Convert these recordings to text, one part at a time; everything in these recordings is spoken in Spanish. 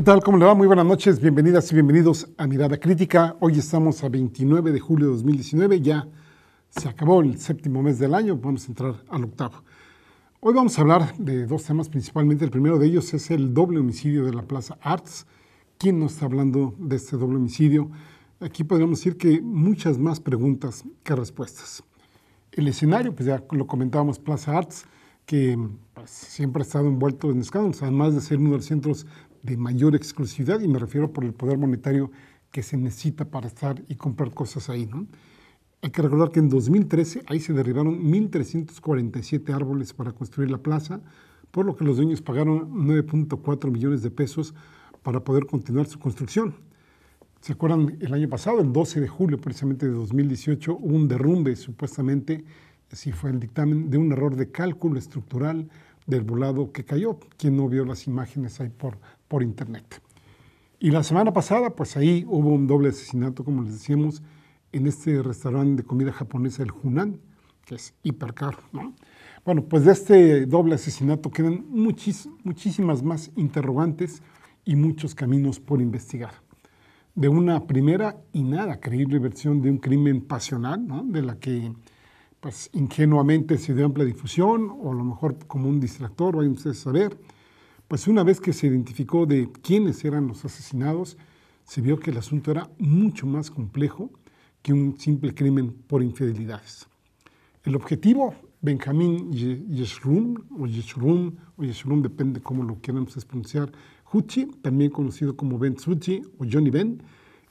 ¿Qué tal? ¿Cómo le va? Muy buenas noches, bienvenidas y bienvenidos a Mirada Crítica. Hoy estamos a 29 de julio de 2019, ya se acabó el séptimo mes del año, vamos a entrar al octavo. Hoy vamos a hablar de dos temas principalmente, el primero de ellos es el doble homicidio de la Plaza Artz. ¿Quién nos está hablando de este doble homicidio? Aquí podríamos decir que muchas más preguntas que respuestas. El escenario, pues ya lo comentábamos, Plaza Artz, que pues, siempre ha estado envuelto en escándalos, además de ser uno de los centros de mayor exclusividad, y me refiero por el poder monetario que se necesita para estar y comprar cosas ahí, ¿no? Hay que recordar que en 2013 ahí se derribaron 1.347 árboles para construir la plaza, por lo que los dueños pagaron 9.4 millones de pesos para poder continuar su construcción. ¿Se acuerdan? El año pasado, el 12 de julio precisamente de 2018, hubo un derrumbe, supuestamente, así fue el dictamen, de un error de cálculo estructural del volado que cayó. ¿Quién no vio las imágenes ahí por internet? Y la semana pasada, pues ahí hubo un doble asesinato, como les decíamos, en este restaurante de comida japonesa, el Hunan, que es hipercaro, ¿no? Bueno, pues de este doble asesinato quedan muchísimas más interrogantes y muchos caminos por investigar. De una primera y nada creíble versión de un crimen pasional, ¿no? De la que, pues, ingenuamente se dio amplia difusión, o a lo mejor como un distractor, vayan ustedes a saber. Pues una vez que se identificó de quiénes eran los asesinados, se vio que el asunto era mucho más complejo que un simple crimen por infidelidades. El objetivo, Benjamín Yeshurun, depende cómo lo quieran ustedes pronunciar, Huchi, también conocido como Ben Tzuchi o Johnny Ben,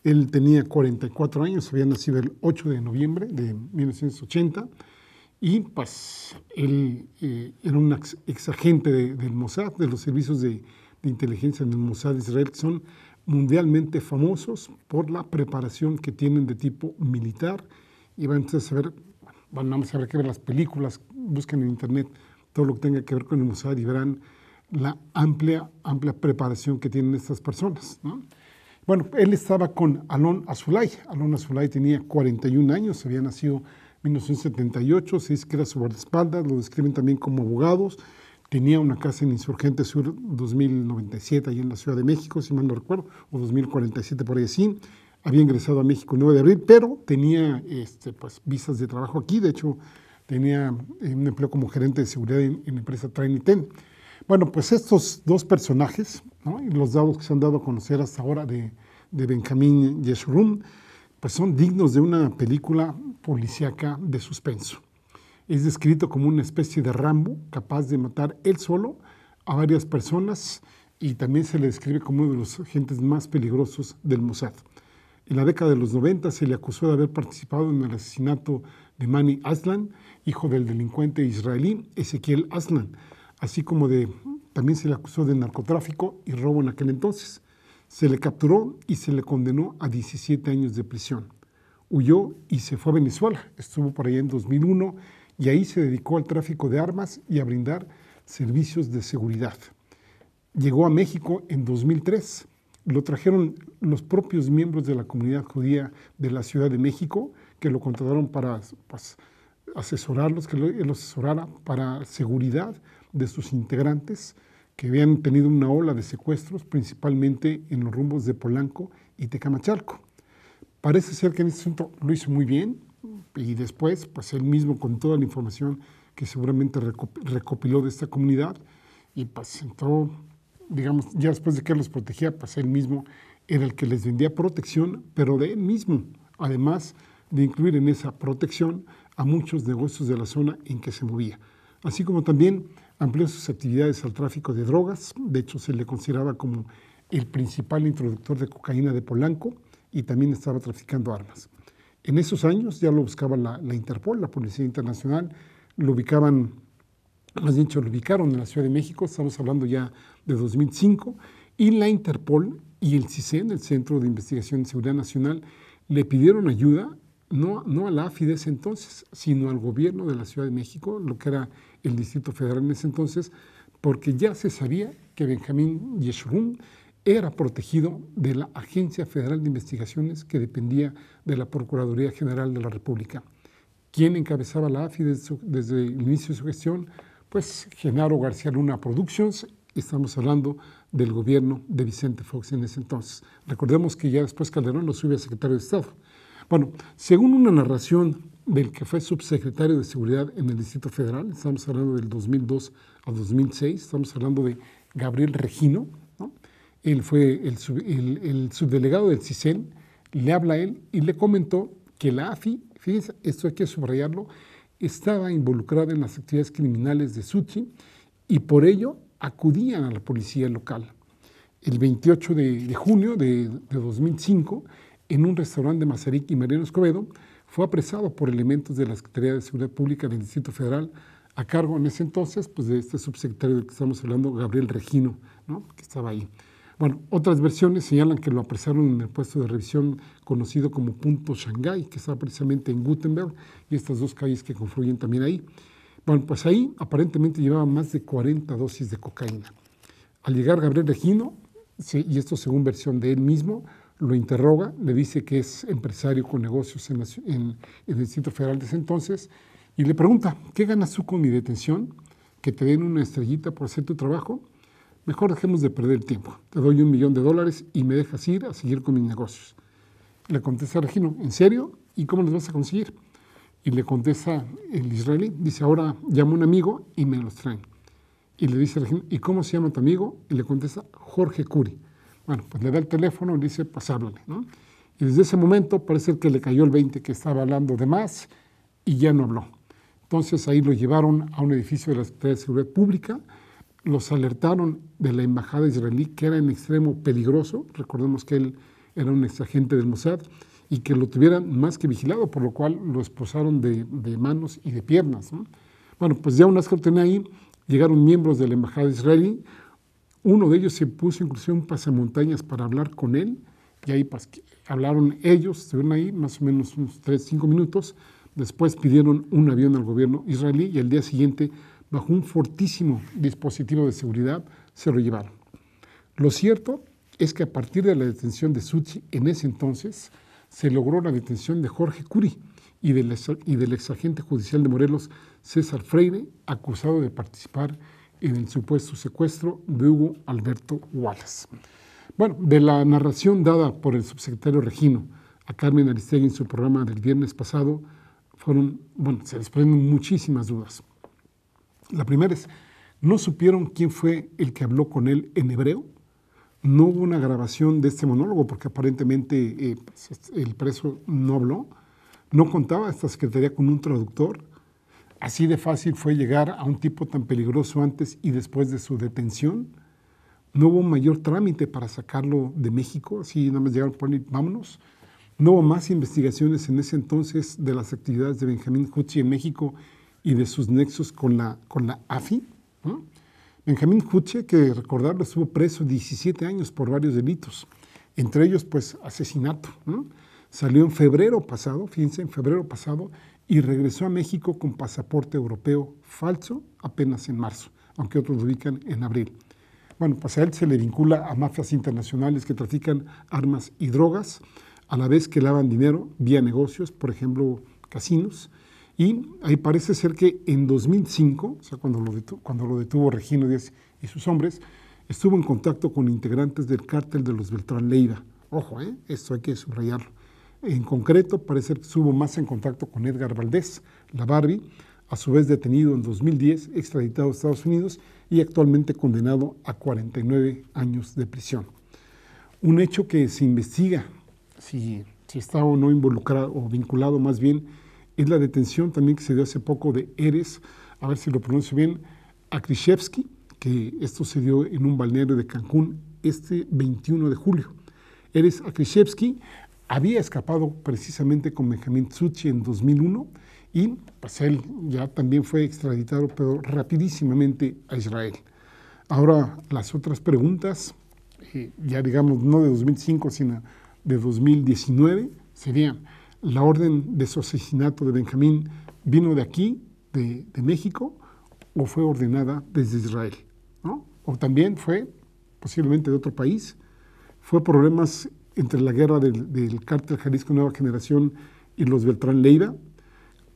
él tenía 44 años, había nacido el 8 de noviembre de 1980, y pues él era un exagente del Mossad, de los servicios de inteligencia del Mossad de Israel, que son mundialmente famosos por la preparación que tienen de tipo militar. Y van a saber, vamos a ver, que ver las películas, busquen en internet todo lo que tenga que ver con el Mossad y verán la amplia preparación que tienen estas personas, ¿no? Bueno, él estaba con Alon Azulay. Alon Azulay tenía 41 años, había nacido 1978, se dice que era su guardaespaldas, lo describen también como abogados, tenía una casa en Insurgente Sur 2097, ahí en la Ciudad de México, si mal no recuerdo, o 2047 por ahí así, había ingresado a México el 9 de abril, pero tenía pues, visas de trabajo aquí, de hecho tenía un empleo como gerente de seguridad en la empresa Trainiten. Bueno, pues estos dos personajes, ¿no? Y los dados que se han dado a conocer hasta ahora de Benjamín Yeshurun, pues son dignos de una película policíaca de suspenso. Es descrito como una especie de Rambo, capaz de matar él solo a varias personas, y también se le describe como uno de los agentes más peligrosos del Mossad. En la década de los 90 se le acusó de haber participado en el asesinato de Manny Aslan, hijo del delincuente israelí Ezequiel Aslan, así como también se le acusó de narcotráfico y robo en aquel entonces. Se le capturó y se le condenó a 17 años de prisión. Huyó y se fue a Venezuela, estuvo por allá en 2001 y ahí se dedicó al tráfico de armas y a brindar servicios de seguridad. Llegó a México en 2003, lo trajeron los propios miembros de la comunidad judía de la Ciudad de México, que lo contrataron para pues, asesorarlos, que él los asesorara para seguridad de sus integrantes, que habían tenido una ola de secuestros, principalmente en los rumbos de Polanco y Tecamachalco. Parece ser que en este asunto lo hizo muy bien, y después, pues él mismo con toda la información que seguramente recopiló de esta comunidad, y pues entró, digamos, ya después de que los protegía, pues él mismo era el que les vendía protección, pero de él mismo, además de incluir en esa protección a muchos negocios de la zona en que se movía, así como también amplió sus actividades al tráfico de drogas. De hecho, se le consideraba como el principal introductor de cocaína de Polanco y también estaba traficando armas. En esos años ya lo buscaba la Interpol, la Policía Internacional, lo ubicaban, más dicho, lo ubicaron en la Ciudad de México, estamos hablando ya de 2005, y la Interpol y el CISEN, el Centro de Investigación de Seguridad Nacional, le pidieron ayuda, no a la AFI de ese entonces, sino al gobierno de la Ciudad de México, lo que era el Distrito Federal en ese entonces, porque ya se sabía que Benjamín Yeshurun era protegido de la Agencia Federal de Investigaciones, que dependía de la Procuraduría General de la República. ¿Quién encabezaba la AFI desde el inicio de su gestión? Pues Genaro García Luna Productions, estamos hablando del gobierno de Vicente Fox en ese entonces. Recordemos que ya después Calderón lo sube a secretario de Estado. Bueno, según una narración del que fue subsecretario de Seguridad en el Distrito Federal, estamos hablando del 2002 a 2006, estamos hablando de Gabriel Regino, ¿no? Él fue el subdelegado del CISEN, le habla a él y le comentó que la AFI, fíjense, esto hay que subrayarlo, estaba involucrada en las actividades criminales de Tzuchi y por ello acudían a la policía local. El 28 de junio de 2005, en un restaurante de Masaryk y Mariano Escobedo, fue apresado por elementos de la Secretaría de Seguridad Pública del Distrito Federal, a cargo en ese entonces pues, de este subsecretario del que estamos hablando, Gabriel Regino, ¿no? Que estaba ahí. Bueno, otras versiones señalan que lo apresaron en el puesto de revisión conocido como Punto Shanghái, que está precisamente en Gutenberg, y estas dos calles que confluyen también ahí. Bueno, pues ahí aparentemente llevaba más de 40 dosis de cocaína. Al llegar Gabriel Regino, y esto según versión de él mismo, lo interroga, le dice que es empresario con negocios en el Distrito Federal de ese entonces, y le pregunta, ¿qué ganas tú con mi detención? ¿Que te den una estrellita por hacer tu trabajo? Mejor dejemos de perder el tiempo. Te doy $1 millón y me dejas ir a seguir con mis negocios. Le contesta Regino, ¿en serio? ¿Y cómo los vas a conseguir? Y le contesta el israelí, dice, ahora llamo a un amigo y me los traen. Y le dice Regino, ¿y cómo se llama tu amigo? Y le contesta Jorge Curi. Bueno, pues le da el teléfono y le dice, pues háblale, ¿no? Y desde ese momento parece que le cayó el 20, que estaba hablando de más y ya no habló. Entonces ahí lo llevaron a un edificio de la Secretaría de Seguridad Pública, los alertaron de la embajada israelí, que era en extremo peligroso, recordemos que él era un exagente del Mossad, y que lo tuvieran más que vigilado, por lo cual lo esposaron de manos y de piernas, ¿no? Bueno, pues ya una vez que lo tenía ahí, llegaron miembros de la embajada israelí, uno de ellos se puso inclusive un pasamontañas para hablar con él, y ahí hablaron ellos, estuvieron ahí más o menos unos 3-5 minutos, después pidieron un avión al gobierno israelí, y al día siguiente, bajo un fortísimo dispositivo de seguridad, se lo llevaron. Lo cierto es que a partir de la detención de Tzuchi en ese entonces, se logró la detención de Jorge Curi y del exagente judicial de Morelos, César Freire, acusado de participar en el supuesto secuestro de Hugo Alberto Wallace. Bueno, de la narración dada por el subsecretario Regino a Carmen Aristegui en su programa del viernes pasado, se desprenden muchísimas dudas. La primera es, ¿no supieron quién fue el que habló con él en hebreo? No hubo una grabación de este monólogo porque aparentemente el preso no habló, no contaba esta secretaría con un traductor. Así de fácil fue llegar a un tipo tan peligroso antes y después de su detención. No hubo un mayor trámite para sacarlo de México, así nada más llegaron por ahí, vámonos. No hubo más investigaciones en ese entonces de las actividades de Benjamín Tzuchi en México y de sus nexos con la AFI, ¿no? Benjamín Tzuchi, que recordarlo, estuvo preso 17 años por varios delitos, entre ellos, pues, asesinato, ¿no? Salió en febrero pasado, fíjense, en febrero pasado, y regresó a México con pasaporte europeo falso apenas en marzo, aunque otros lo ubican en abril. Bueno, pues a él se le vincula a mafias internacionales que trafican armas y drogas, a la vez que lavan dinero vía negocios, por ejemplo, casinos. Y ahí parece ser que en 2005, o sea, cuando lo detuvo Regino Díaz y sus hombres, estuvo en contacto con integrantes del cártel de los Beltrán Leyva. Ojo, esto hay que subrayarlo. En concreto, parece que estuvo más en contacto con Edgar Valdés, la Barbie, a su vez detenido en 2010, extraditado a Estados Unidos y actualmente condenado a 49 años de prisión. Un hecho que se investiga, si está o no involucrado o vinculado más bien, es la detención también que se dio hace poco de Eres, a ver si lo pronuncio bien, Akrishevsky, que esto se dio en un balneario de Cancún este 21 de julio. Eres Akrishevsky había escapado precisamente con Benjamín Tzuchi en 2001 y pues él ya también fue extraditado, pero rapidísimamente a Israel. Ahora las otras preguntas, ya digamos no de 2005, sino de 2019, serían: ¿la orden de su asesinato de Benjamín vino de aquí, de México, o fue ordenada desde Israel, ¿no? O también fue posiblemente de otro país. ¿Fue problemas entre la guerra del cártel Jalisco Nueva Generación y los Beltrán Leyva?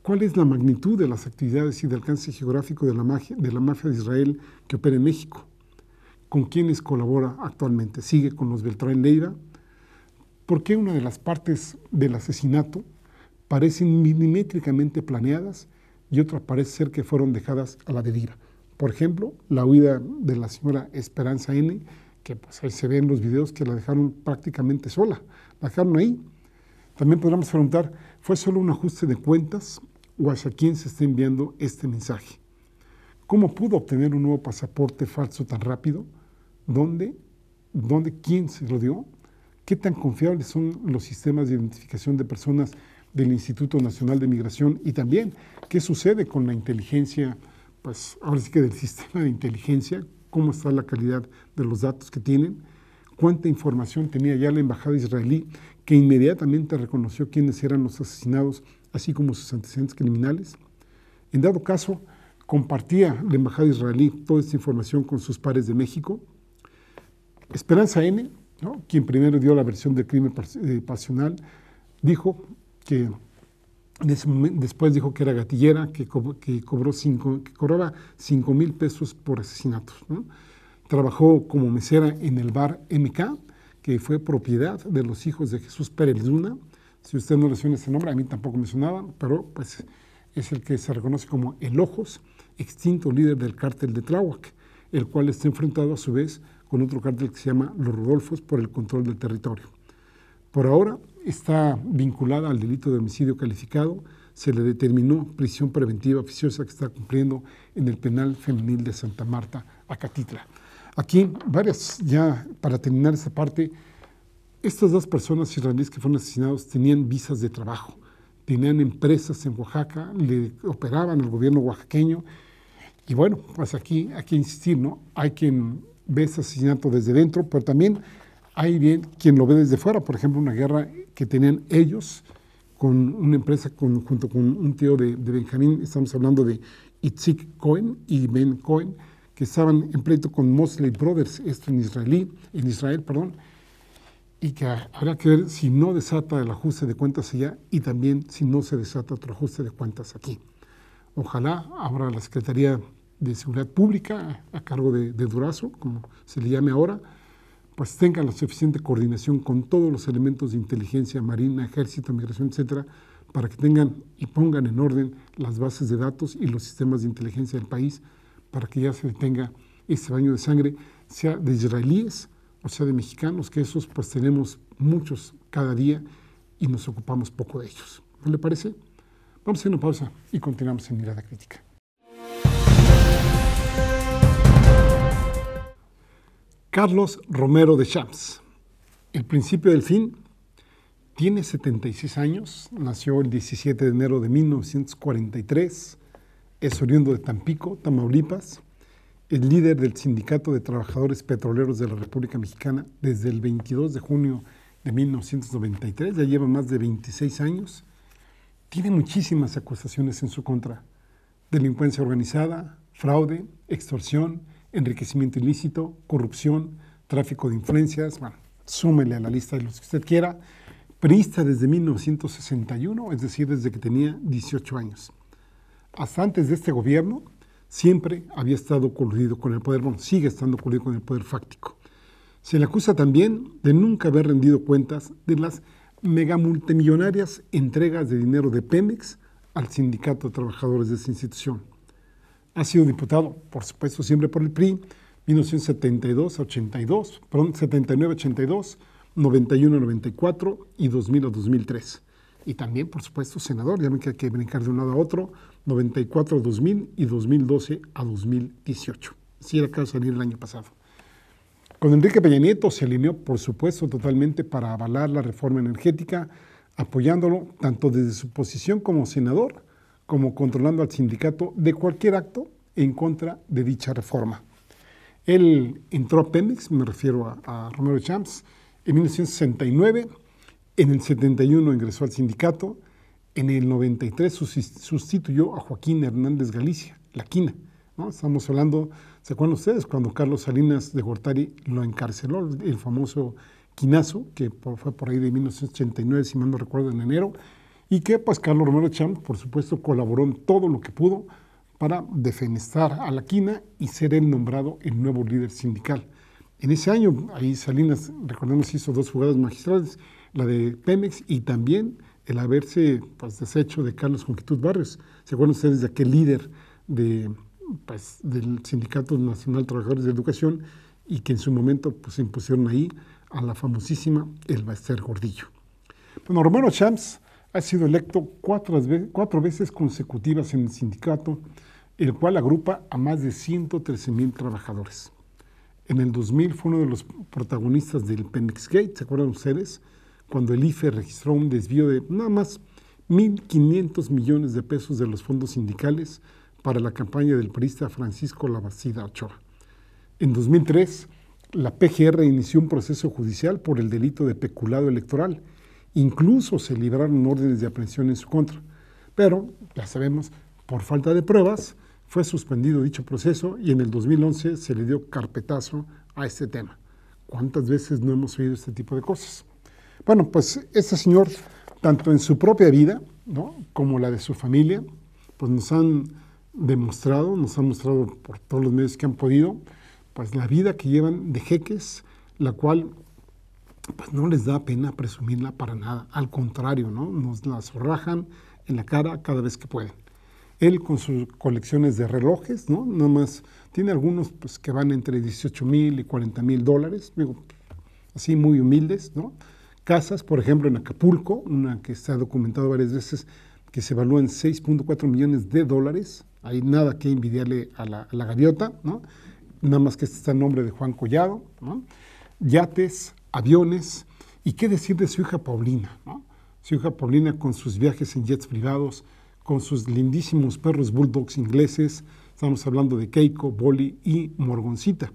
¿Cuál es la magnitud de las actividades y del alcance geográfico de la mafia de Israel que opera en México? con quienes colabora actualmente. Sigue con los Beltrán Leyva, porque una de las partes del asesinato parecen milimétricamente planeadas y otras parece ser que fueron dejadas a la deriva. Por ejemplo, la huida de la señora Esperanza N., que pues ahí se ve en los videos que la dejaron prácticamente sola, la dejaron ahí. También podríamos preguntar, ¿fue solo un ajuste de cuentas o hacia quién se está enviando este mensaje? ¿Cómo pudo obtener un nuevo pasaporte falso tan rápido? ¿Dónde? ¿Quién se lo dio? ¿Qué tan confiables son los sistemas de identificación de personas del Instituto Nacional de Migración? Y también, ¿qué sucede con la inteligencia? Pues ahora sí que del sistema de inteligencia, ¿cómo está la calidad de los datos que tienen? ¿Cuánta información tenía ya la embajada israelí, que inmediatamente reconoció quiénes eran los asesinados, así como sus antecedentes criminales? En dado caso, ¿compartía la embajada israelí toda esta información con sus pares de México? Esperanza N., ¿no?, quien primero dio la versión del crimen pasional, dijo que después dijo que era gatillera, que cobraba 5,000 pesos por asesinatos, ¿no? Trabajó como mesera en el bar MK, que fue propiedad de los hijos de Jesús Pérez Luna. Si usted no le suena ese nombre, a mí tampoco me sonaba, pero pues es el que se reconoce como El Ojos, extinto líder del cártel de Tláhuac, el cual está enfrentado a su vez con otro cártel que se llama Los Rodolfos por el control del territorio. Por ahora está vinculada al delito de homicidio calificado, se le determinó prisión preventiva oficiosa que está cumpliendo en el penal femenil de Santa Marta, Acatitla. Aquí, varias, ya para terminar esta parte, estas dos personas israelíes que fueron asesinados tenían visas de trabajo, tenían empresas en Oaxaca, le operaban al gobierno oaxaqueño, y bueno, pues aquí hay que insistir, ¿no? Hay quien ve este asesinato desde dentro, pero también hay bien quien lo ve desde fuera. Por ejemplo, una guerra que tenían ellos con una empresa junto con un tío de Benjamín, estamos hablando de Itzik Cohen y Ben Cohen, que estaban en pleito con Mosley Brothers, esto en Israel, y que habrá que ver si no desata el ajuste de cuentas allá y también si no se desata otro ajuste de cuentas aquí. Ojalá ahora la Secretaría de Seguridad Pública, a cargo de Durazo, como se le llame ahora, pues tenga la suficiente coordinación con todos los elementos de inteligencia, marina, ejército, migración, etcétera, para que tengan y pongan en orden las bases de datos y los sistemas de inteligencia del país, para que ya se detenga este baño de sangre, sea de israelíes o sea de mexicanos, que esos pues tenemos muchos cada día y nos ocupamos poco de ellos. ¿No le parece? Vamos a hacer una pausa y continuamos en Mirada Crítica. Carlos Romero Deschamps, el principio del fin, tiene 76 años, nació el 17 de enero de 1943, es oriundo de Tampico, Tamaulipas, es líder del Sindicato de Trabajadores Petroleros de la República Mexicana desde el 22 de junio de 1993, ya lleva más de 26 años, tiene muchísimas acusaciones en su contra, delincuencia organizada, fraude, extorsión, enriquecimiento ilícito, corrupción, tráfico de influencias, bueno, súmele a la lista de los que usted quiera, priista desde 1961, es decir, desde que tenía 18 años. Hasta antes de este gobierno, siempre había estado coludido con el poder, bueno, sigue estando coludido con el poder fáctico. Se le acusa también de nunca haber rendido cuentas de las megamultimillonarias entregas de dinero de Pemex al sindicato de trabajadores de esa institución. Ha sido diputado, por supuesto, siempre por el PRI, 79-82, 91-94 y 2000-2003. Y también, por supuesto, senador, ya ven que hay que brincar de un lado a otro, 94-2000 y 2012-2018. Sí, era acaba de salir el año pasado. Con Enrique Peña Nieto se alineó, por supuesto, totalmente para avalar la reforma energética, apoyándolo tanto desde su posición como senador, como controlando al sindicato de cualquier acto en contra de dicha reforma. Él entró a Pemex, me refiero a Romero Deschamps, en 1969, en el 71 ingresó al sindicato, en el 93 sustituyó a Joaquín Hernández Galicia, La Quina, ¿no? Estamos hablando, ¿se acuerdan ustedes? Cuando Carlos Salinas de Gortari lo encarceló, el famoso quinazo, que fue por ahí de 1989, si mal no recuerdo, en enero, y que pues Carlos Romero Deschamps, por supuesto, colaboró en todo lo que pudo para defenestrar a La Quina y ser él nombrado el nuevo líder sindical. En ese año, ahí Salinas, recordemos, hizo dos jugadas magistrales, la de Pemex y también el haberse deshecho de Carlos Conquitud Barrios. ¿Se acuerdan ustedes de aquel líder del Sindicato Nacional de Trabajadores de Educación y que en su momento se impusieron ahí a la famosísima Elba Esther Gordillo? Bueno, Romero Deschamps ha sido electo cuatro veces consecutivas en el sindicato, el cual agrupa a más de 113,000 trabajadores. En el 2000 fue uno de los protagonistas del Pemex Gate, ¿se acuerdan ustedes? Cuando el IFE registró un desvío de nada más 1.500 millones de pesos de los fondos sindicales para la campaña del priista Francisco Labastida Ochoa. En 2003, la PGR inició un proceso judicial por el delito de peculado electoral. Incluso se libraron órdenes de aprehensión en su contra. Pero, ya sabemos, por falta de pruebas, fue suspendido dicho proceso y en el 2011 se le dio carpetazo a este tema. ¿Cuántas veces no hemos oído este tipo de cosas? Bueno, pues este señor, tanto en su propia vida, ¿no?, como la de su familia, pues nos han mostrado por todos los medios que han podido, pues la vida que llevan de jeques, la cual pues no les da pena presumirla para nada, al contrario, ¿no?, nos la zorrajan en la cara cada vez que pueden. Él con sus colecciones de relojes, ¿no?, nada más tiene algunos pues que van entre 18,000 y 40,000 dólares, digo, así muy humildes, ¿no? Casas, por ejemplo, en Acapulco, una que se ha documentado varias veces, que se evalúa en 6.4 millones de dólares. Hay nada que envidiarle a la gaviota, ¿no? Nada más que este está en nombre de Juan Collado, ¿no? Yates, aviones, y qué decir de su hija Paulina, ¿no? Su hija Paulina con sus viajes en jets privados, con sus lindísimos perros bulldogs ingleses, estamos hablando de Keiko, Boli y Morgoncita.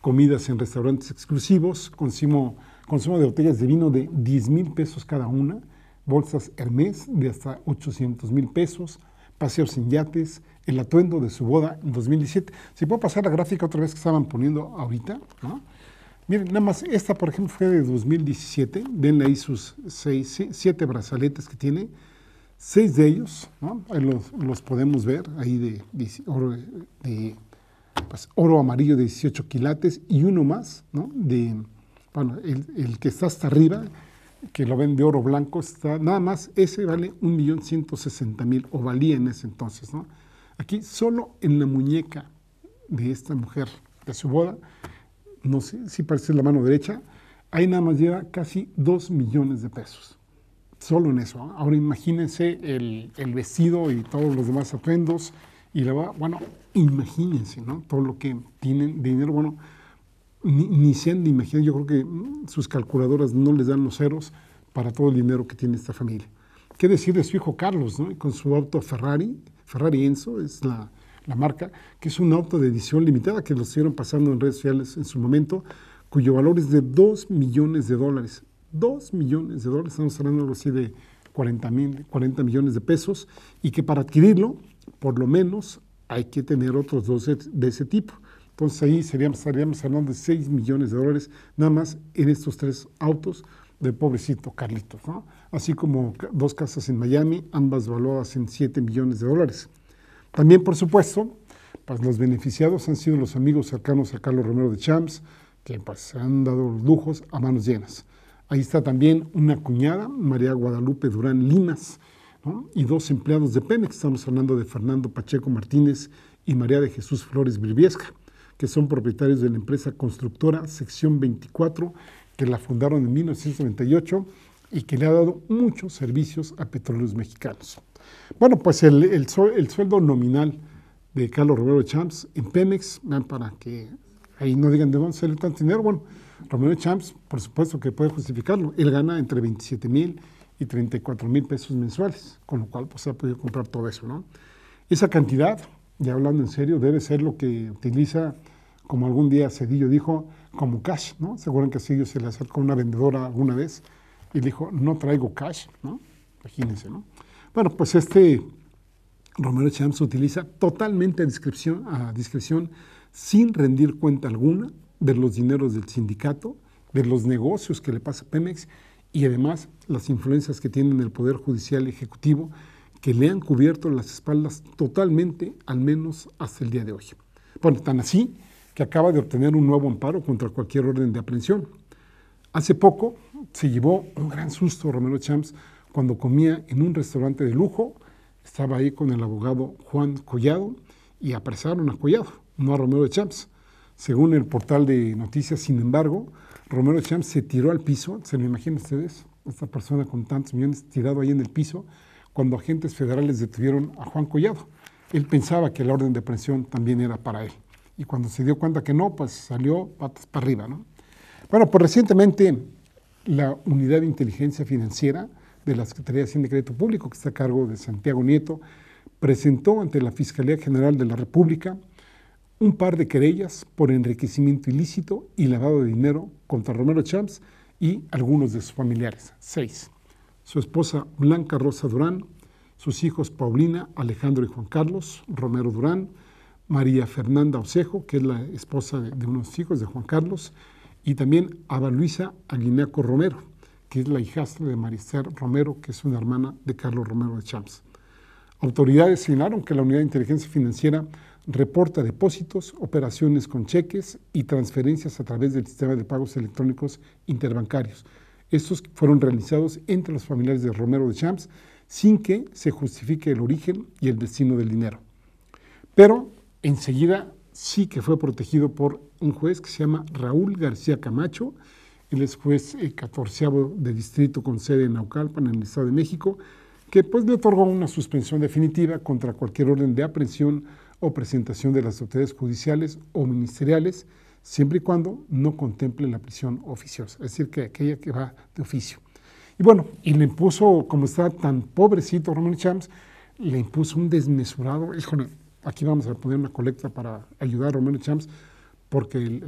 Comidas en restaurantes exclusivos, consumo de botellas de vino de 10,000 pesos cada una, bolsas Hermès de hasta 800,000 pesos, paseos en yates, el atuendo de su boda en 2017. Si puedo pasar la gráfica otra vez que estaban poniendo ahorita, ¿no? Miren, nada más, esta por ejemplo fue de 2017, denle ahí sus 7 brazaletes que tiene, 6 de ellos, ¿no? Los podemos ver ahí de oro amarillo de 18 quilates y uno más, ¿no?, el que está hasta arriba, que lo ven de oro blanco, está nada más, ese vale 1.160.000, o valía en ese entonces, ¿no? Aquí, solo en la muñeca de esta mujer, de su boda, no sé si parece la mano derecha, ahí nada más lleva casi 2 millones de pesos, solo en eso, ¿no? Ahora imagínense el vestido y todos los demás atuendos, y la boda, bueno, imagínense, ¿no?, todo lo que tienen de dinero, bueno, ni se han de imaginar, yo creo que sus calculadoras no les dan los ceros para todo el dinero que tiene esta familia. ¿Qué decir de su hijo Carlos, ¿no?, con su auto Ferrari Enzo, es la marca, que es un auto de edición limitada que lo estuvieron pasando en redes sociales en su momento, cuyo valor es de 2 millones de dólares. 2 millones de dólares, estamos hablando algo así de 40 millones de pesos, y que para adquirirlo, por lo menos, hay que tener otros 2 de ese tipo. Entonces ahí estaríamos hablando de 6 millones de dólares nada más en estos 3 autos del pobrecito Carlitos, ¿no? Así como 2 casas en Miami, ambas valuadas en 7 millones de dólares. También, por supuesto, pues los beneficiados han sido los amigos cercanos a Carlos Romero Deschamps, que pues se han dado los lujos a manos llenas. Ahí está también una cuñada, María Guadalupe Durán Limas, ¿no?, y 2 empleados de Pemex, estamos hablando de Fernando Pacheco Martínez y María de Jesús Flores Briviesca, que son propietarios de la empresa constructora Sección 24, que la fundaron en 1998 y que le ha dado muchos servicios a Petróleos Mexicanos. Bueno, pues el sueldo nominal de Carlos Romero Deschamps en Pemex, para que ahí no digan de dónde sale tanto dinero, bueno, Romero Deschamps, por supuesto que puede justificarlo, él gana entre 27,000 y 34,000 pesos mensuales, con lo cual pues se ha podido comprar todo eso, ¿no? Esa cantidad, ya hablando en serio, debe ser lo que utiliza, como algún día Cedillo dijo, como cash, ¿no? ¿Se acuerdan que a Cedillo se le acercó una vendedora alguna vez y dijo, no traigo cash, ¿no? Imagínense, ¿no? Bueno, pues este Romero Deschamps utiliza totalmente a discreción, sin rendir cuenta alguna de los dineros del sindicato, de los negocios que le pasa a Pemex y además las influencias que tiene en el Poder Judicial Ejecutivo, que le han cubierto las espaldas totalmente, al menos hasta el día de hoy. Bueno, tan así que acaba de obtener un nuevo amparo contra cualquier orden de aprehensión. Hace poco se llevó un gran susto Romero Deschamps cuando comía en un restaurante de lujo, estaba ahí con el abogado Juan Collado y apresaron a Collado, no a Romero Deschamps. Según el portal de noticias, sin embargo, Romero Deschamps se tiró al piso, se lo imaginan ustedes, esta persona con tantos millones tirado ahí en el piso, cuando agentes federales detuvieron a Juan Collado. Él pensaba que la orden de aprehensión también era para él. Y cuando se dio cuenta que no, pues salió patas para arriba, ¿no? Bueno, pues recientemente la Unidad de Inteligencia Financiera de la Secretaría de Hacienda y Crédito Público, que está a cargo de Santiago Nieto, presentó ante la Fiscalía General de la República un par de querellas por enriquecimiento ilícito y lavado de dinero contra Romero Deschamps y algunos de sus familiares, 6. Su esposa Blanca Rosa Durán, sus hijos Paulina, Alejandro y Juan Carlos Romero Durán, María Fernanda Osejo, que es la esposa de unos hijos de Juan Carlos, y también Ava Luisa Aguinaco Romero, que es la hijastra de Marister Romero, que es una hermana de Carlos Romero Deschamps. Autoridades señalaron que la Unidad de Inteligencia Financiera reporta depósitos, operaciones con cheques y transferencias a través del sistema de pagos electrónicos interbancarios. Estos fueron realizados entre los familiares de Romero Deschamps sin que se justifique el origen y el destino del dinero. Pero enseguida sí que fue protegido por un juez que se llama Raúl García Camacho. Él es juez 14º de distrito con sede en Naucalpan, en el Estado de México, que pues le otorgó una suspensión definitiva contra cualquier orden de aprehensión o presentación de las autoridades judiciales o ministeriales, siempre y cuando no contemple la prisión oficiosa, es decir, que aquella que va de oficio. Y bueno, y le impuso, como está tan pobrecito Romero Deschamps, le impuso un desmesurado, híjole, aquí vamos a poner una colecta para ayudar a Romero Deschamps, porque el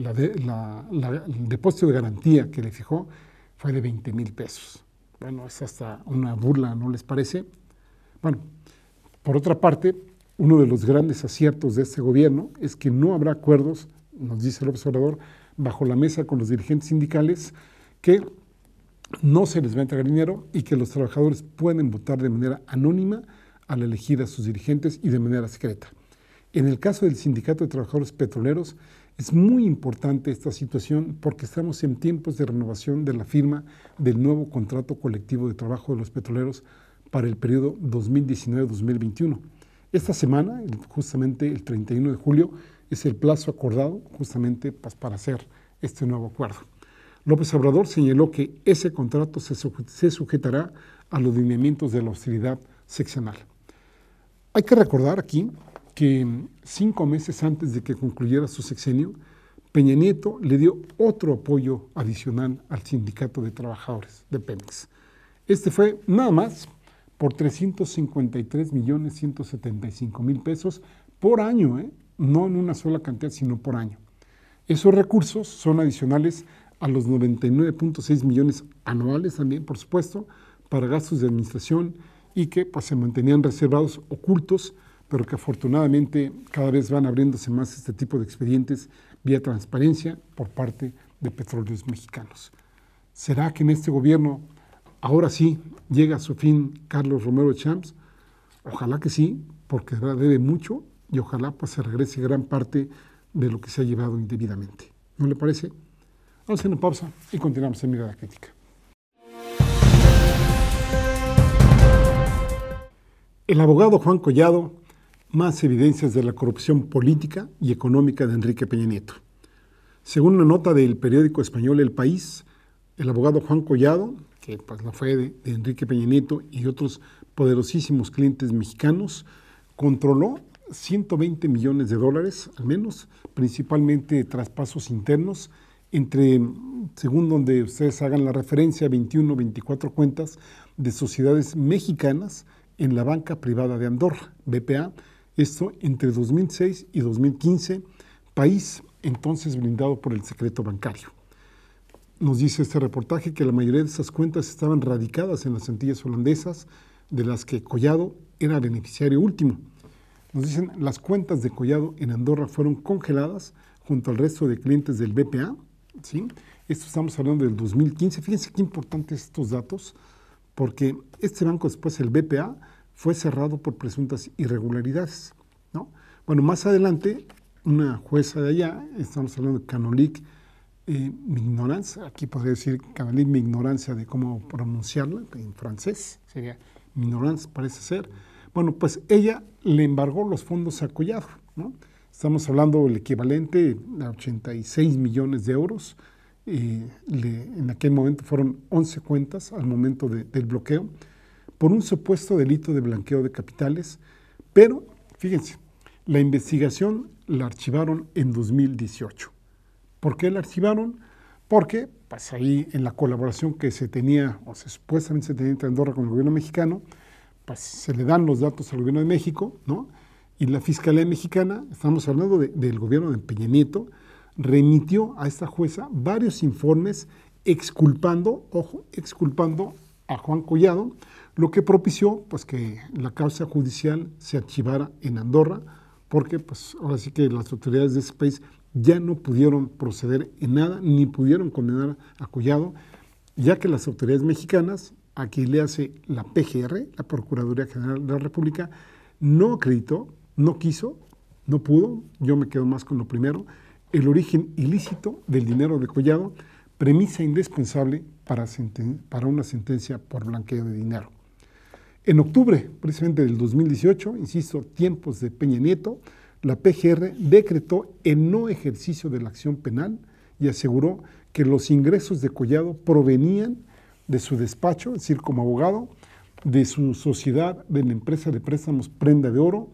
depósito de garantía que le fijó fue de 20,000 pesos. Bueno, es hasta una burla, ¿no les parece? Bueno, por otra parte, uno de los grandes aciertos de este gobierno es que no habrá acuerdos, nos dice López Obrador, bajo la mesa con los dirigentes sindicales, que no se les va a entregar dinero y que los trabajadores pueden votar de manera anónima al elegir a sus dirigentes y de manera secreta. En el caso del Sindicato de Trabajadores Petroleros, es muy importante esta situación porque estamos en tiempos de renovación de la firma del nuevo contrato colectivo de trabajo de los petroleros para el periodo 2019-2021. Esta semana, justamente el 31 de julio, es el plazo acordado justamente para hacer este nuevo acuerdo. López Obrador señaló que ese contrato se sujetará a los lineamientos de la austeridad seccional. Hay que recordar aquí que 5 meses antes de que concluyera su sexenio, Peña Nieto le dio otro apoyo adicional al Sindicato de Trabajadores de Pemex. Este fue nada más por 353,175,000 pesos por año, no en una sola cantidad, sino por año. Esos recursos son adicionales a los 99.6 millones anuales también, por supuesto, para gastos de administración y que pues, se mantenían reservados, ocultos, pero que afortunadamente cada vez van abriéndose más este tipo de expedientes vía transparencia por parte de Petróleos Mexicanos. ¿Será que en este gobierno ahora sí llega a su fin Carlos Romero Deschamps? Ojalá que sí, porque debe mucho y ojalá pues, se regrese gran parte de lo que se ha llevado indebidamente. ¿No le parece? Vamos a una pausa y continuamos en Mirada Crítica. El abogado Juan Collado, más evidencias de la corrupción política y económica de Enrique Peña Nieto. Según una nota del periódico español El País, el abogado Juan Collado, que pues, la fue de Enrique Peña Nieto y otros poderosísimos clientes mexicanos, controló $120 millones al menos, principalmente traspasos internos, entre, según donde ustedes hagan la referencia, 21 o 24 cuentas de sociedades mexicanas en la banca privada de Andorra, BPA, esto entre 2006 y 2015, país entonces blindado por el secreto bancario. Nos dice este reportaje que la mayoría de esas cuentas estaban radicadas en las Antillas Holandesas, de las que Collado era beneficiario último. Nos dicen, las cuentas de Collado en Andorra fueron congeladas junto al resto de clientes del BPA, ¿sí? Esto estamos hablando del 2015. Fíjense qué importantes estos datos, porque este banco después, el BPA, fue cerrado por presuntas irregularidades, ¿no? Bueno, más adelante una jueza de allá, estamos hablando de Canolic, mi ignorancia, aquí podría decir Canolic, mi ignorancia de cómo pronunciarla, en francés sería mi ignorancia, parece ser. Bueno, pues ella le embargó los fondos a Collado, ¿no? Estamos hablando del equivalente a 86 millones de euros. En aquel momento fueron 11 cuentas al momento del bloqueo, por un supuesto delito de blanqueo de capitales, pero, fíjense, la investigación la archivaron en 2018. ¿Por qué la archivaron? Porque, pues ahí en la colaboración que se tenía, o se supuestamente se tenía entre Andorra con el gobierno mexicano, pues se le dan los datos al gobierno de México, ¿no? Y la Fiscalía Mexicana, estamos hablando del gobierno de Peña Nieto, remitió a esta jueza varios informes exculpando, ojo, exculpando a Juan Collado, lo que propició pues que la causa judicial se archivara en Andorra, porque pues ahora sí que las autoridades de ese país ya no pudieron proceder en nada, ni pudieron condenar a Collado, ya que las autoridades mexicanas, aquí le hace la PGR, la Procuraduría General de la República, no acreditó, no quiso, no pudo, yo me quedo más con lo primero, el origen ilícito del dinero de Collado, premisa indispensable para una sentencia por blanqueo de dinero. En octubre, precisamente del 2018, insisto, tiempos de Peña Nieto, la PGR decretó el no ejercicio de la acción penal y aseguró que los ingresos de Collado provenían de su despacho, es decir, como abogado, de su sociedad, de la empresa de préstamos Prenda de Oro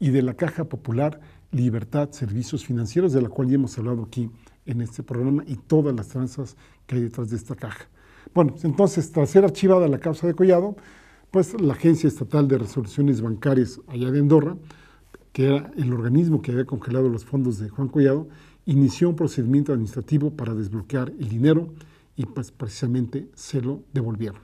y de la Caja Popular Libertad Servicios Financieros, de la cual ya hemos hablado aquí en este programa, y todas las tranzas que hay detrás de esta caja. Bueno, entonces, tras ser archivada la causa de Collado, pues la Agencia Estatal de Resoluciones Bancarias allá de Andorra, que era el organismo que había congelado los fondos de Juan Collado, inició un procedimiento administrativo para desbloquear el dinero y pues precisamente se lo devolvieron.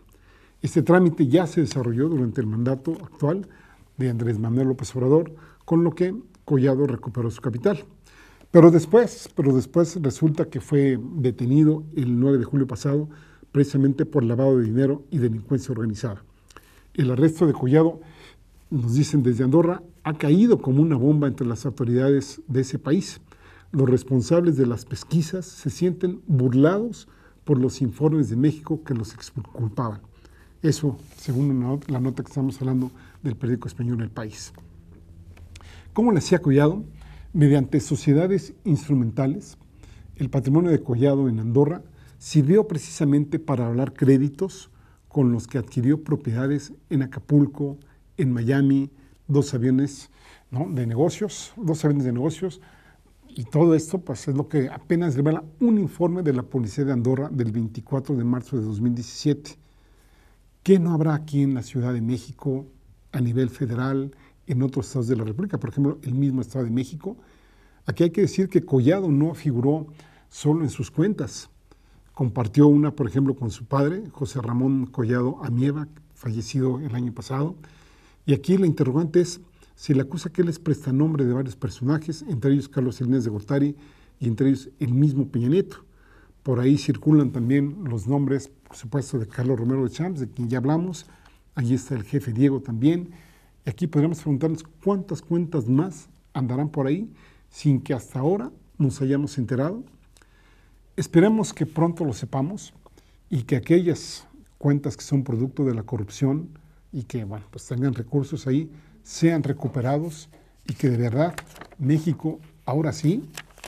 Este trámite ya se desarrolló durante el mandato actual de Andrés Manuel López Obrador, con lo que Collado recuperó su capital. Pero después resulta que fue detenido el 9 de julio pasado precisamente por lavado de dinero y delincuencia organizada. El arresto de Collado, nos dicen desde Andorra, ha caído como una bomba entre las autoridades de ese país. Los responsables de las pesquisas se sienten burlados por los informes de México que los exculpaban. Eso según la nota que estamos hablando del periódico español El País. ¿Cómo le hacía Collado? Mediante sociedades instrumentales, el patrimonio de Collado en Andorra sirvió precisamente para hablar créditos con los que adquirió propiedades en Acapulco, en Miami, dos aviones, ¿no?, de negocios, y todo esto pues es lo que apenas revela un informe de la Policía de Andorra del 24 de marzo de 2017. ¿Qué no habrá aquí en la Ciudad de México, a nivel federal, en otros estados de la República? Por ejemplo, el mismo Estado de México. Aquí hay que decir que Collado no figuró solo en sus cuentas. Compartió una, por ejemplo, con su padre, José Ramón Collado Amieva, fallecido el año pasado. Y aquí la interrogante es si le acusa que él es prestanombre de varios personajes, entre ellos Carlos Salinas de Gortari y entre ellos el mismo Peña Nieto. Por ahí circulan también los nombres, por supuesto, de Carlos Romero Deschamps, de quien ya hablamos. Allí está el jefe Diego también. Y aquí podríamos preguntarnos cuántas cuentas más andarán por ahí sin que hasta ahora nos hayamos enterado. Esperemos que pronto lo sepamos y que aquellas cuentas que son producto de la corrupción y que, bueno, pues tengan recursos ahí, sean recuperados y que de verdad México, ahora sí,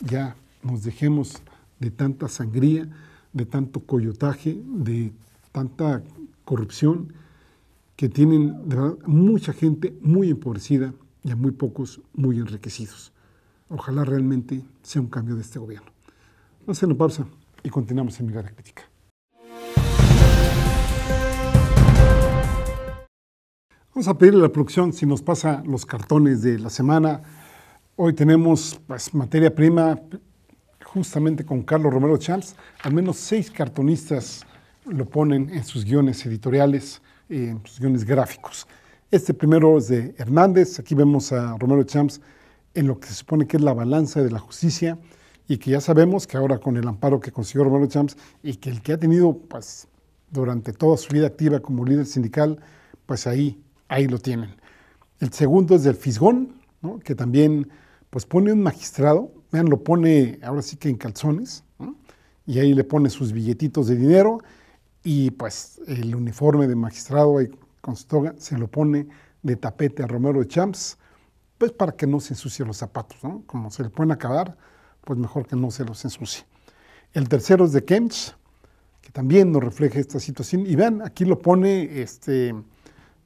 ya nos dejemos de tanta sangría, de tanto coyotaje, de tanta corrupción, que tienen de verdad mucha gente muy empobrecida y a muy pocos muy enriquecidos. Ojalá realmente sea un cambio de este gobierno. Vamos a hacer una pausa y continuamos en Mirada Crítica. Vamos a pedirle a la producción si nos pasa los cartones de la semana. Hoy tenemos pues, materia prima justamente con Carlos Romero Deschamps. Al menos 6 cartonistas lo ponen en sus guiones editoriales, en sus guiones gráficos. Este primero es de Hernández. Aquí vemos a Romero Deschamps en lo que se supone que es la balanza de la justicia y que ya sabemos que ahora con el amparo que consiguió Romero Deschamps y que el que ha tenido pues, durante toda su vida activa como líder sindical, pues ahí lo tienen. El segundo es del Fisgón, ¿no?, que también pues pone un magistrado, vean, lo pone ahora sí que en calzones, ¿no? Y ahí le pone sus billetitos de dinero y pues el uniforme de magistrado ahí con su toga se lo pone de tapete a Romero Deschamps, pues para que no se ensucie los zapatos, ¿no? Como se le pueden acabar, pues mejor que no se los ensucie. El tercero es de Kemch, que también nos refleja esta situación. Y vean, aquí lo pone,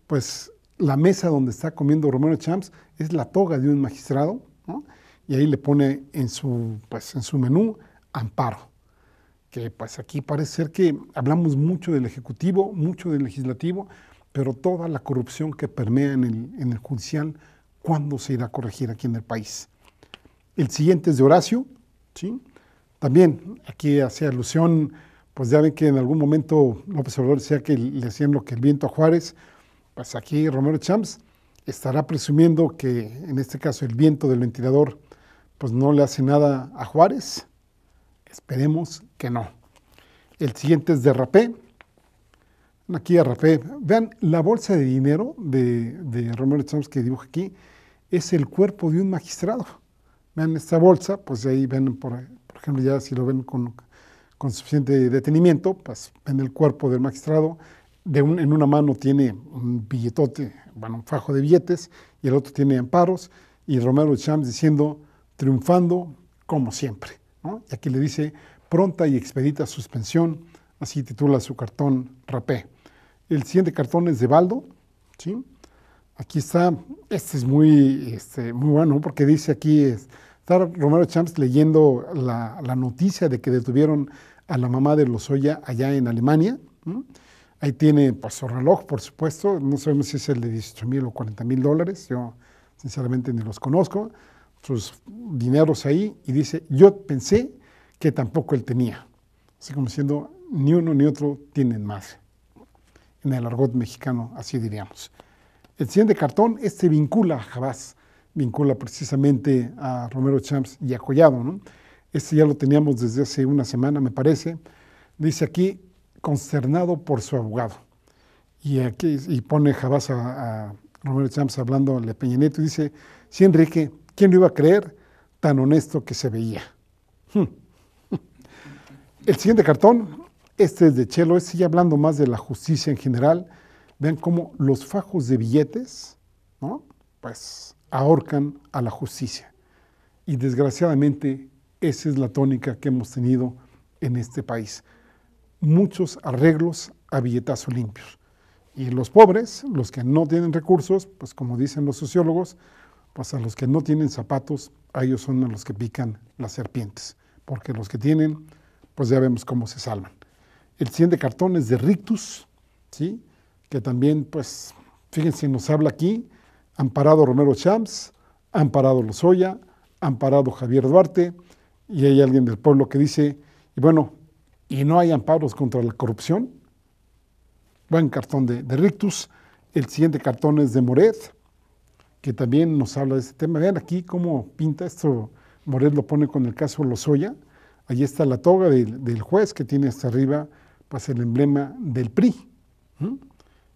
pues la mesa donde está comiendo Romero Deschamps es la toga de un magistrado, ¿no? Y ahí le pone en su menú amparo, que pues aquí parece ser que hablamos mucho del Ejecutivo, mucho del Legislativo, pero toda la corrupción que permea en el judicial, ¿cuándo se irá a corregir aquí en el país? El siguiente es de Horacio, ¿sí? También aquí hace alusión, pues ya ven que en algún momento López Obrador decía que le hacían lo que el viento a Juárez, pues aquí Romero Deschamps estará presumiendo que en este caso el viento del ventilador pues no le hace nada a Juárez. Esperemos que no. El siguiente es de Rapé. Aquí a Rapé, vean, la bolsa de dinero de Romero Deschamps que dibuja aquí es el cuerpo de un magistrado. Vean esta bolsa, pues ahí ven, por ejemplo, ya si lo ven con suficiente detenimiento, pues ven el cuerpo del magistrado. En una mano tiene un billetote, bueno, un fajo de billetes, y el otro tiene amparos, y Romero Deschamps diciendo, triunfando como siempre, ¿no? Y aquí le dice, pronta y expedita suspensión, así titula su cartón Rapé. El siguiente cartón es de Baldo, ¿sí? Aquí está, este es muy bueno, porque dice aquí, está Romero Deschamps leyendo la noticia de que detuvieron a la mamá de Lozoya allá en Alemania, ¿no? Ahí tiene pues, su reloj, por supuesto, no sabemos si es el de 18,000 o $40,000, yo sinceramente ni los conozco, sus dineros ahí, y dice, yo pensé que tampoco él tenía, así como diciendo, ni uno ni otro tienen más, en el argot mexicano así diríamos. El siguiente cartón, vincula a Jabás, vincula precisamente a Romero Deschamps y a Collado, ¿no? Ya lo teníamos desde hace una semana, me parece, dice aquí, consternado por su abogado. Y pone Jabás a Romero Deschamps hablando a Peña Nieto y dice, sí, Enrique, ¿quién lo iba a creer tan honesto que se veía? El siguiente cartón, es de Chelo, ya hablando más de la justicia en general. Vean cómo los fajos de billetes, ¿no? Pues ahorcan a la justicia. Y desgraciadamente esa es la tónica que hemos tenido en este país. Muchos arreglos a billetazos limpios. Y los pobres, los que no tienen recursos, pues como dicen los sociólogos, pues a los que no tienen zapatos, a ellos son a los que pican las serpientes. Porque los que tienen, pues ya vemos cómo se salvan. El siguiente cartón es de Rictus, ¿sí? Que también, pues, fíjense, nos habla aquí, amparado Romero Deschamps, amparado Lozoya, amparado Javier Duarte, y hay alguien del pueblo que dice, y bueno, ¿y no hay amparos contra la corrupción? Buen cartón de Rictus. El siguiente cartón es de Moret, que también nos habla de este tema. Vean aquí cómo pinta esto. Moret lo pone con el caso Lozoya. Ahí está la toga del juez que tiene hasta arriba pues, el emblema del PRI. ¿Mm?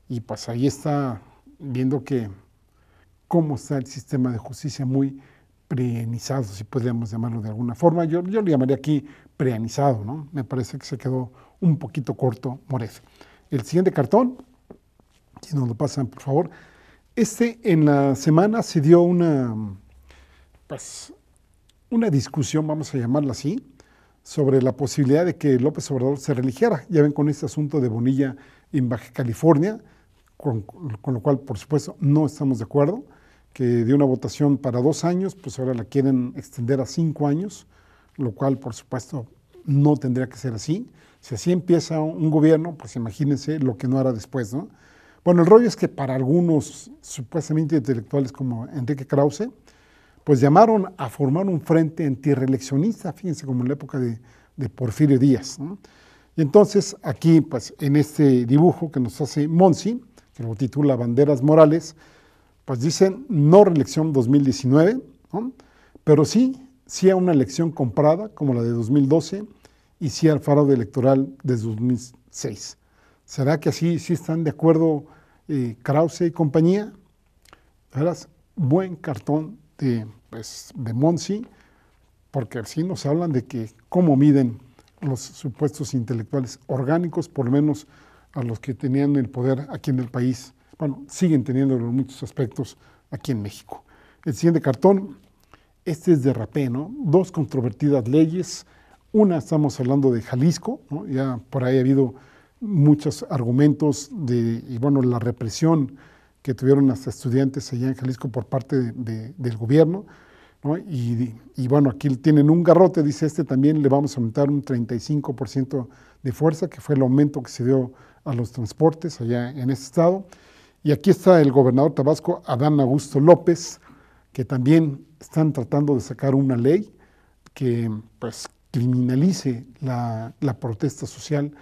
Y pues ahí está viendo cómo está el sistema de justicia muy prianizado, si podríamos llamarlo de alguna forma. Yo lo llamaría aquí prianizado, ¿no? Me parece que se quedó un poquito corto Moret. El siguiente cartón, si nos lo pasan por favor, en la semana se dio una discusión, vamos a llamarla así, sobre la posibilidad de que López Obrador se religiera. Ya ven con este asunto de Bonilla en Baja California, con lo cual, por supuesto, no estamos de acuerdo, que dio una votación para 2 años, pues ahora la quieren extender a 5 años, lo cual, por supuesto, no tendría que ser así. Si así empieza un gobierno, pues imagínense lo que no hará después, ¿no? Bueno, el rollo es que para algunos supuestamente intelectuales como Enrique Krause, pues llamaron a formar un frente antirreeleccionista, fíjense, como en la época de Porfirio Díaz, ¿no? Y entonces, aquí, pues, en este dibujo que nos hace Monsi, que lo titula Banderas Morales, pues dicen no reelección 2019, ¿no? Pero sí a una elección comprada como la de 2012 y sí al fraude electoral de 2006. ¿Será que así sí están de acuerdo Krause y compañía? Verás, buen cartón de Monsi, porque así nos hablan de que cómo miden los supuestos intelectuales orgánicos, por lo menos a los que tenían el poder aquí en el país. Bueno, siguen teniéndolo en muchos aspectos aquí en México. El siguiente cartón, este es de rapé, ¿no? Dos controvertidas leyes. Una, estamos hablando de Jalisco, ¿no? Ya por ahí ha habido muchos argumentos de, y bueno, la represión que tuvieron hasta estudiantes allá en Jalisco por parte del gobierno, ¿no? Y bueno, aquí tienen un garrote, dice este también, le vamos a aumentar un 35% de fuerza, que fue el aumento que se dio a los transportes allá en este estado. Y aquí está el gobernador de Tabasco, Adán Augusto López, que también están tratando de sacar una ley que, pues, criminalice la protesta social,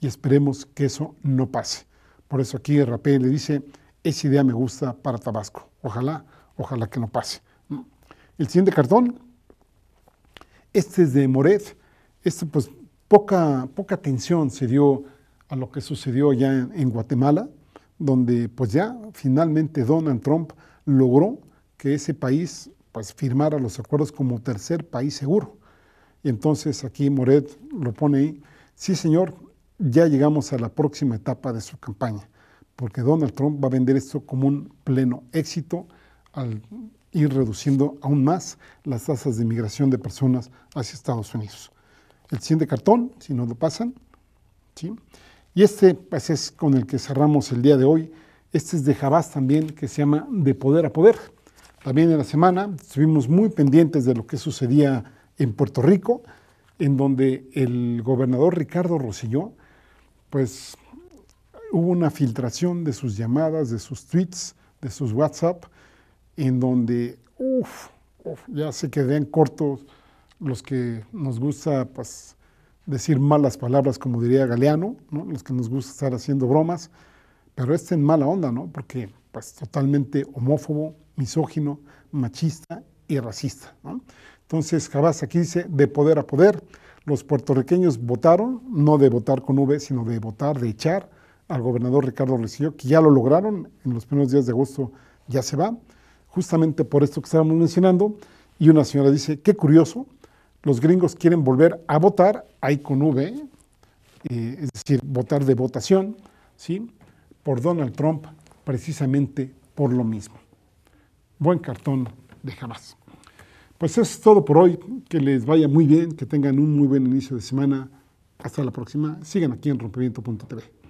y esperemos que eso no pase. Por eso aquí Rapé le dice, esa idea me gusta para Tabasco, ojalá que no pase. El siguiente cartón, este es de Moret. Este, pues, poca atención se dio a lo que sucedió ya en Guatemala, donde pues ya finalmente Donald Trump logró que ese país, pues, firmara los acuerdos como tercer país seguro. Y entonces aquí Moret lo pone ahí, sí señor, ya llegamos a la próxima etapa de su campaña, porque Donald Trump va a vender esto como un pleno éxito al ir reduciendo aún más las tasas de migración de personas hacia Estados Unidos. El siguiente cartón, si no lo pasan, ¿sí? Y este, pues, es con el que cerramos el día de hoy. Este es de Jabás también, que se llama De Poder a Poder. También en la semana estuvimos muy pendientes de lo que sucedía en Puerto Rico, en donde el gobernador Ricardo Rosselló, pues hubo una filtración de sus llamadas, de sus tweets, de sus WhatsApp, en donde, ya se quedan cortos los que nos gusta, pues, decir malas palabras, como diría Galeano, ¿no? Los que nos gusta estar haciendo bromas, pero este en mala onda, ¿no? Porque, pues, totalmente homófobo, misógino, machista y racista, ¿no? Entonces, Jabás aquí dice, de poder a poder, los puertorriqueños votaron, no de votar con V, sino de votar, de echar al gobernador Ricardo Rosselló, que ya lo lograron, en los primeros días de agosto ya se va, justamente por esto que estábamos mencionando. Y una señora dice, qué curioso, los gringos quieren volver a votar, ahí con V, es decir, votar de votación, ¿sí? Por Donald Trump, precisamente por lo mismo. Buen cartón de Jabás. Pues eso es todo por hoy, que les vaya muy bien, que tengan un muy buen inicio de semana, hasta la próxima, sigan aquí en rompimiento.tv.